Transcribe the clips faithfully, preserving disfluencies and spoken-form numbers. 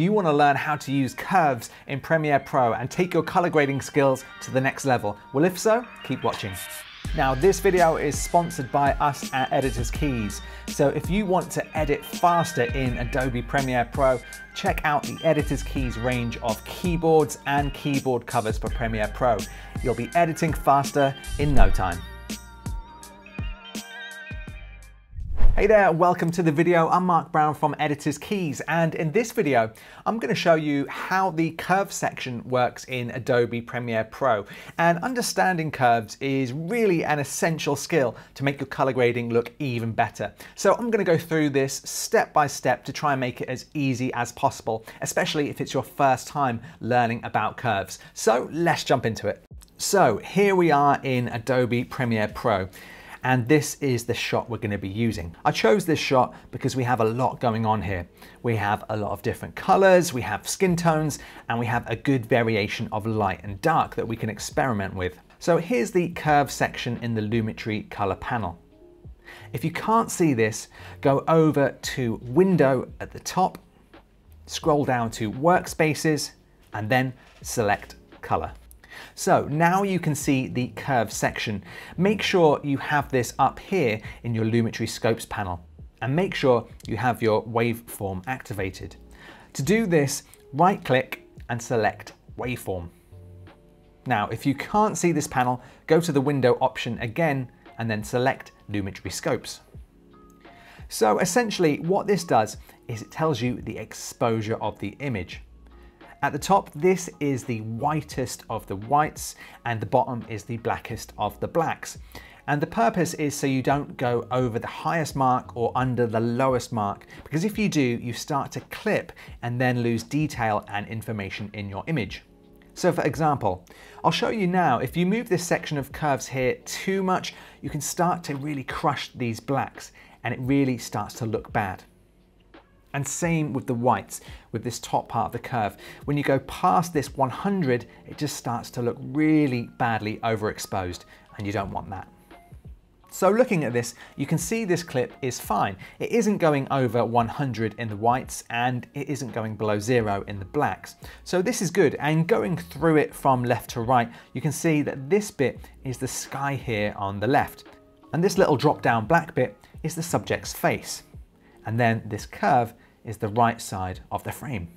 Do you want to learn how to use curves in Premiere Pro and take your color grading skills to the next level? Well, if so, keep watching. Now, this video is sponsored by us at Editors Keys. So if you want to edit faster in Adobe Premiere Pro, check out the Editors Keys range of keyboards and keyboard covers for Premiere Pro. You'll be editing faster in no time. Hey there, welcome to the video. I'm Mark Brown from Editors Keys, and in this video I'm going to show you how the curve section works in Adobe Premiere Pro. And understanding curves is really an essential skill to make your color grading look even better. So I'm going to go through this step by step to try and make it as easy as possible, especially if it's your first time learning about curves. So let's jump into it. So here we are in Adobe Premiere Pro. And this is the shot we're going to be using. I chose this shot because we have a lot going on here. We have a lot of different colors, we have skin tones, and we have a good variation of light and dark that we can experiment with. So here's the curve section in the Lumetri color panel. If you can't see this, go over to Window at the top, scroll down to Workspaces, and then select Color. So now you can see the curve section. Make sure you have this up here in your Lumetri Scopes panel, and make sure you have your waveform activated. To do this, right click and select Waveform. Now, if you can't see this panel, go to the window option again and then select Lumetri Scopes. So essentially what this does is it tells you the exposure of the image. At the top, this is the whitest of the whites, and the bottom is the blackest of the blacks. And the purpose is so you don't go over the highest mark or under the lowest mark, because if you do, you start to clip and then lose detail and information in your image. So for example, I'll show you now, if you move this section of curves here too much, you can start to really crush these blacks, and it really starts to look bad. And same with the whites, with this top part of the curve. When you go past this one hundred, it just starts to look really badly overexposed, and you don't want that. So looking at this, you can see this clip is fine. It isn't going over one hundred in the whites, and it isn't going below zero in the blacks. So this is good, and going through it from left to right, you can see that this bit is the sky here on the left, and this little drop-down black bit is the subject's face. And then this curve is the right side of the frame.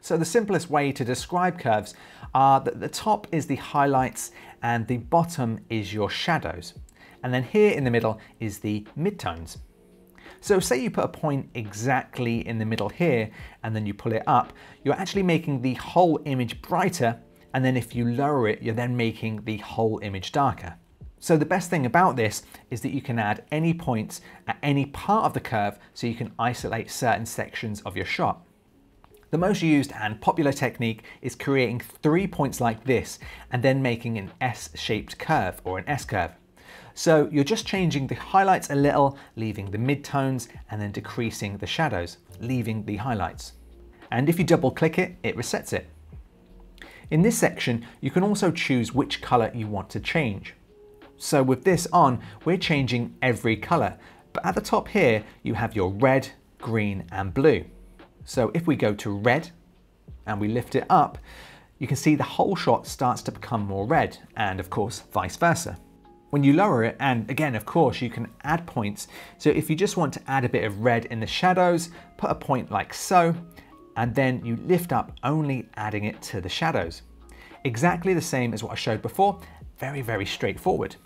So the simplest way to describe curves are that the top is the highlights and the bottom is your shadows. And then here in the middle is the midtones. So say you put a point exactly in the middle here and then you pull it up, you're actually making the whole image brighter, and then if you lower it, you're then making the whole image darker. So the best thing about this is that you can add any points at any part of the curve, so you can isolate certain sections of your shot. The most used and popular technique is creating three points like this and then making an S-shaped curve or an S-curve. So you're just changing the highlights a little, leaving the midtones, and then decreasing the shadows, leaving the highlights. And if you double click it, it resets it. In this section, you can also choose which color you want to change. So with this on, we're changing every color, but at the top here, you have your red, green, and blue. So if we go to red and we lift it up, you can see the whole shot starts to become more red, and of course, vice versa. When you lower it, and again, of course, you can add points. So if you just want to add a bit of red in the shadows, put a point like so, and then you lift up, only adding it to the shadows. Exactly the same as what I showed before. Very, very straightforward.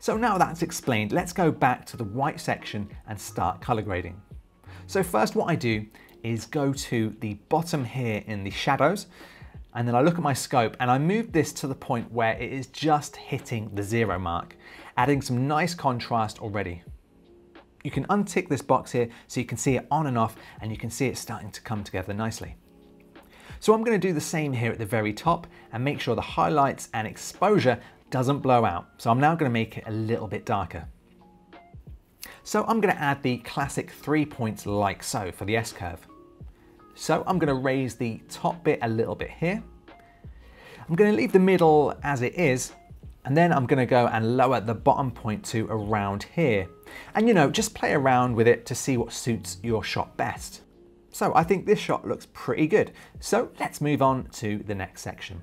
So now that's explained, let's go back to the white section and start color grading. So first what I do is go to the bottom here in the shadows, and then I look at my scope and I move this to the point where it is just hitting the zero mark, adding some nice contrast already. You can untick this box here so you can see it on and off, and you can see it starting to come together nicely. So I'm going to do the same here at the very top and make sure the highlights and exposure doesn't blow out. So I'm now going to make it a little bit darker. So I'm going to add the classic three points like so for the S-curve. So I'm going to raise the top bit a little bit here. I'm going to leave the middle as it is, and then I'm going to go and lower the bottom point to around here. And you know, just play around with it to see what suits your shot best. So I think this shot looks pretty good. So let's move on to the next section.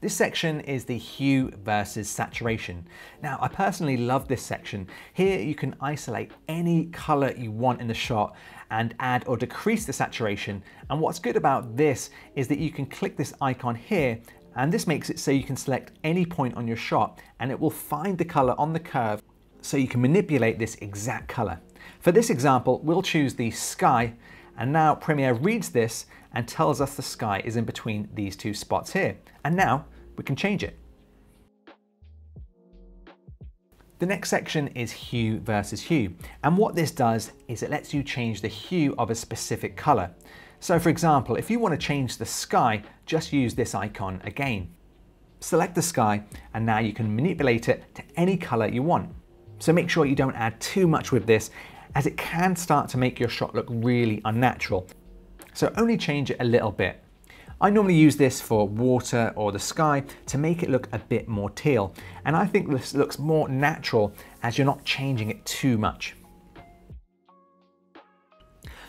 This section is the hue versus saturation. Now, I personally love this section. Here you can isolate any color you want in the shot and add or decrease the saturation. And what's good about this is that you can click this icon here, and this makes it so you can select any point on your shot and it will find the color on the curve so you can manipulate this exact color. For this example, we'll choose the sky, and now Premiere reads this and tells us the sky is in between these two spots here. And now we can change it. The next section is hue versus hue. And what this does is it lets you change the hue of a specific color. So for example, if you want to change the sky, just use this icon again. Select the sky, and now you can manipulate it to any color you want. So make sure you don't add too much with this, as it can start to make your shot look really unnatural. So only change it a little bit. I normally use this for water or the sky to make it look a bit more teal. And I think this looks more natural as you're not changing it too much.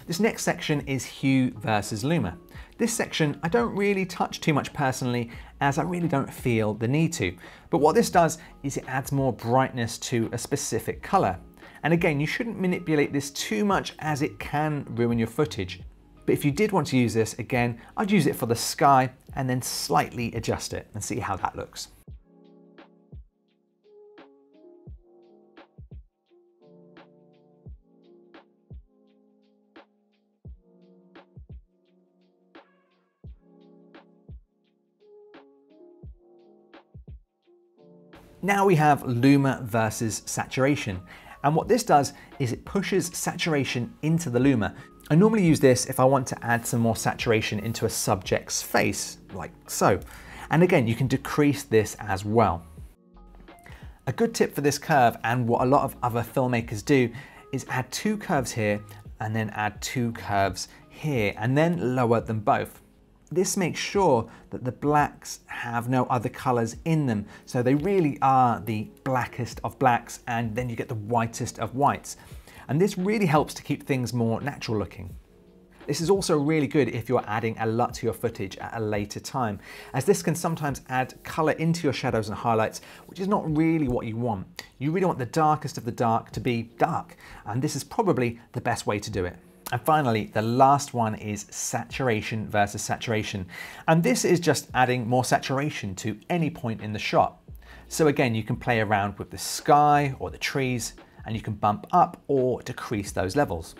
This next section is hue versus luma. This section I don't really touch too much personally, as I really don't feel the need to. But what this does is it adds more brightness to a specific color. And again, you shouldn't manipulate this too much as it can ruin your footage. But if you did want to use this again, I'd use it for the sky and then slightly adjust it and see how that looks. Now we have luma versus saturation. And what this does is it pushes saturation into the luma. I normally use this if I want to add some more saturation into a subject's face, like so. And again, you can decrease this as well. A good tip for this curve, and what a lot of other filmmakers do, is add two curves here and then add two curves here and then lower them both. This makes sure that the blacks have no other colors in them. So they really are the blackest of blacks, and then you get the whitest of whites. And this really helps to keep things more natural looking. This is also really good if you're adding a lot to your footage at a later time, as this can sometimes add color into your shadows and highlights, which is not really what you want. You really want the darkest of the dark to be dark, and this is probably the best way to do it. And finally, the last one is saturation versus saturation. And this is just adding more saturation to any point in the shot. So again, you can play around with the sky or the trees, and you can bump up or decrease those levels.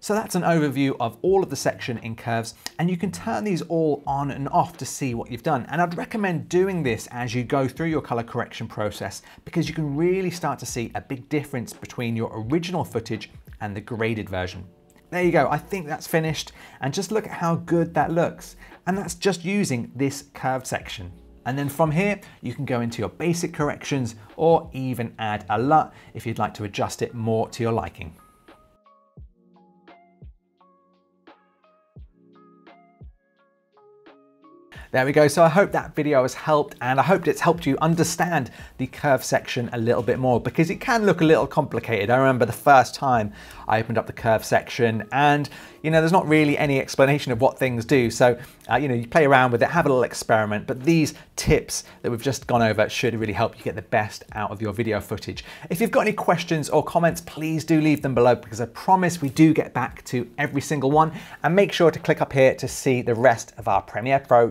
So that's an overview of all of the section in curves, and you can turn these all on and off to see what you've done. And I'd recommend doing this as you go through your color correction process, because you can really start to see a big difference between your original footage and the graded version. There you go, I think that's finished, and just look at how good that looks. And that's just using this curved section. And then from here, you can go into your basic corrections or even add a LUT if you'd like to adjust it more to your liking. There we go, so I hope that video has helped, and I hope it's helped you understand the curve section a little bit more, because it can look a little complicated. I remember the first time I opened up the curve section, and you know, there's not really any explanation of what things do. So, uh, you know, you play around with it, have a little experiment, but these tips that we've just gone over should really help you get the best out of your video footage. If you've got any questions or comments, please do leave them below, because I promise we do get back to every single one. And make sure to click up here to see the rest of our Premiere Pro